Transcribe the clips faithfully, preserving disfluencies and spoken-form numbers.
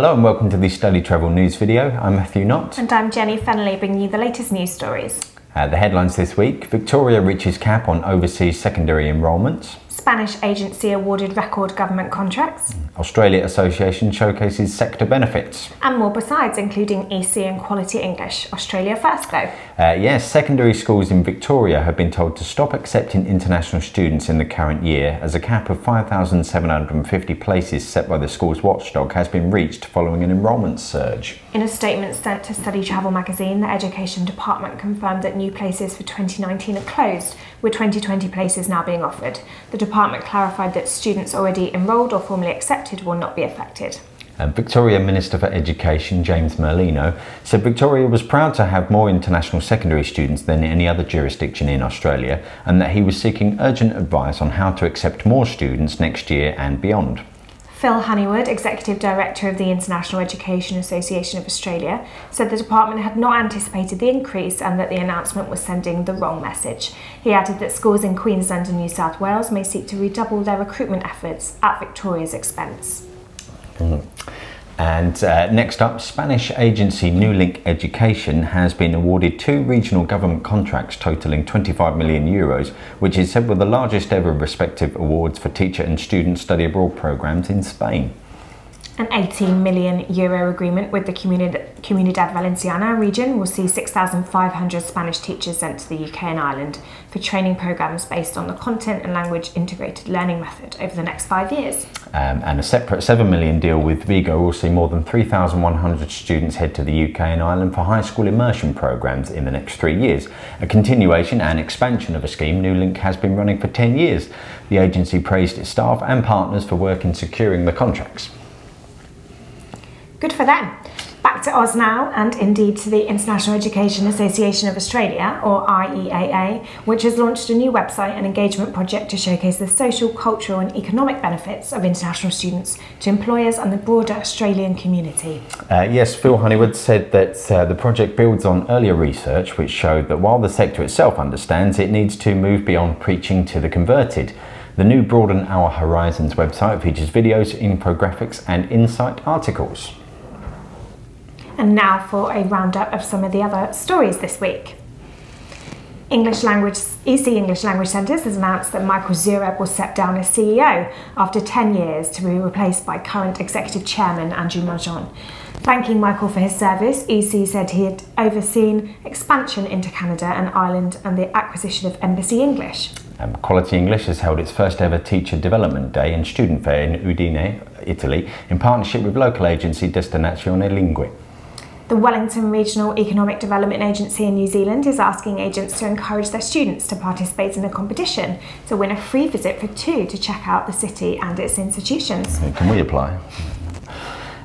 Hello and welcome to the Study Travel News video. I'm Matthew Knott. And I'm Jenny Fennelly, bringing you the latest news stories. Uh, the headlines this week: Victoria reaches cap on overseas secondary enrolments. Spanish agency awarded record government contracts. Australia Association showcases sector benefits. And more besides, including E C and Quality English. Australia first though. Uh, yes, secondary schools in Victoria have been told to stop accepting international students in the current year as a cap of five thousand seven hundred fifty places set by the school's watchdog has been reached following an enrolment surge. In a statement sent to Study Travel magazine, the Education Department confirmed that new places for twenty nineteen are closed, with twenty twenty places now being offered. The The department clarified that students already enrolled or formally accepted will not be affected. And Victoria Minister for Education James Merlino said Victoria was proud to have more international secondary students than any other jurisdiction in Australia, and that he was seeking urgent advice on how to accept more students next year and beyond. Phil Honeywood, Executive Director of the International Education Association of Australia, said the department had not anticipated the increase and that the announcement was sending the wrong message. He added that schools in Queensland and New South Wales may seek to redouble their recruitment efforts at Victoria's expense. Mm. And uh, next up, Spanish agency Newlink Education has been awarded two regional government contracts totaling twenty-five million euros, which is said were the largest ever respective awards for teacher and student study abroad programs in Spain. An eighteen million euro agreement with the Comunidad Valenciana region will see six thousand five hundred Spanish teachers sent to the U K and Ireland for training programs based on the content and language integrated learning method over the next five years. Um, and a separate seven million deal with Vigo will see more than three thousand one hundred students head to the U K and Ireland for high school immersion programs in the next three years. A continuation and expansion of a scheme Newlink has been running for ten years. The agency praised its staff and partners for work in securing the contracts. Good for them. Back to Oz now, and indeed to the International Education Association of Australia, or I E A A, which has launched a new website and engagement project to showcase the social, cultural and economic benefits of international students to employers and the broader Australian community. Uh, yes, Phil Honeywood said that uh, the project builds on earlier research which showed that while the sector itself understands, it needs to move beyond preaching to the converted. The new Broaden Our Horizons website features videos, infographics and insight articles. And now for a roundup of some of the other stories this week. English language, E C English Language Centres has announced that Michael Zurek will step down as C E O after ten years to be replaced by current Executive Chairman Andrew Marjan. Thanking Michael for his service, E C said he had overseen expansion into Canada and Ireland and the acquisition of Embassy English. Um, Quality English has held its first ever Teacher Development Day and Student Fair in Udine, Italy, in partnership with local agency Destinazione Lingui. The Wellington Regional Economic Development Agency in New Zealand is asking agents to encourage their students to participate in a competition to win a free visit for two to check out the city and its institutions. Can we apply?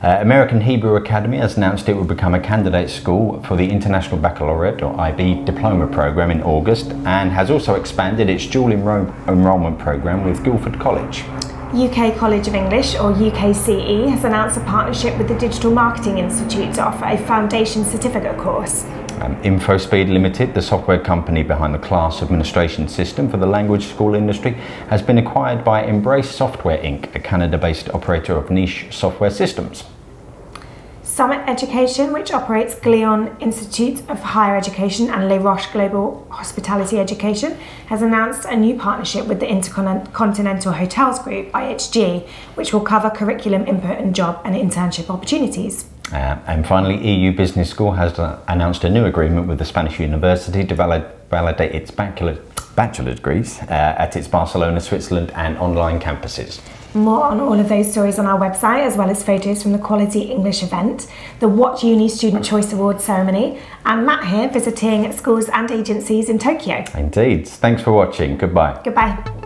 Uh, American Hebrew Academy has announced it will become a candidate school for the International Baccalaureate, or I B, diploma programme in August, and has also expanded its dual enrol enrolment programme with Guilford College. U K College of English, or U K C E, has announced a partnership with the Digital Marketing Institute to offer a foundation certificate course. Um, InfoSpeed Limited, the software company behind the class administration system for the language school industry, has been acquired by Embrace Software Incorporated, a Canada-based operator of niche software systems. Summit Education, which operates Gleon Institute of Higher Education and Les Roches Global Hospitality Education, has announced a new partnership with the Intercontinental Hotels Group, I H G, which will cover curriculum input and job and internship opportunities. Uh, and finally, E U Business School has announced a new agreement with the Spanish University to valid validate its bachelor, bachelor degrees uh, at its Barcelona, Switzerland and online campuses. More on all of those stories on our website, as well as photos from the Quality English event, the WhatUni Student Choice Award ceremony, and Matt here visiting schools and agencies in Tokyo. Indeed. Thanks for watching. Goodbye. Goodbye.